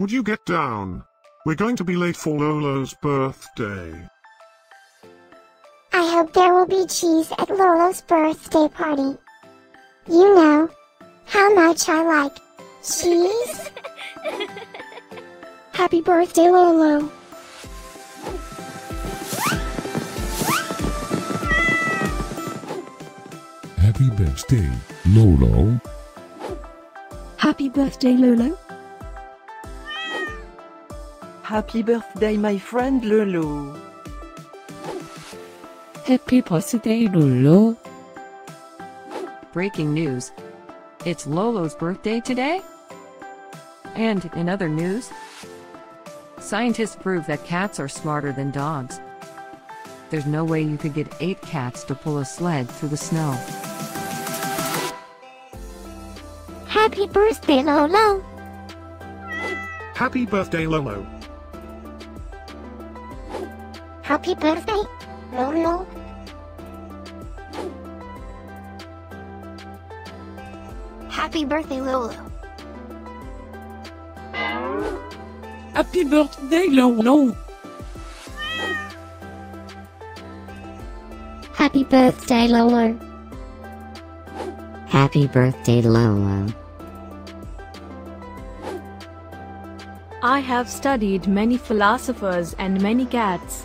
Would you get down? We're going to be late for Lolo's birthday. I hope there will be cheese at Lolo's birthday party. You know how much I like cheese. Happy birthday, Lolo. Happy birthday, Lolo. Happy birthday, Lolo. Happy birthday, my friend Lolo. Happy birthday, Lolo. Breaking news. It's Lolo's birthday today. And in other news, scientists prove that cats are smarter than dogs. There's no way you could get 8 cats to pull a sled through the snow. Happy birthday, Lolo! Happy birthday, Lolo! Happy birthday, Lolo! Happy birthday, Lolo! Happy birthday, Lolo! Happy birthday, Lolo! Happy birthday, Lolo! I have studied many philosophers and many cats.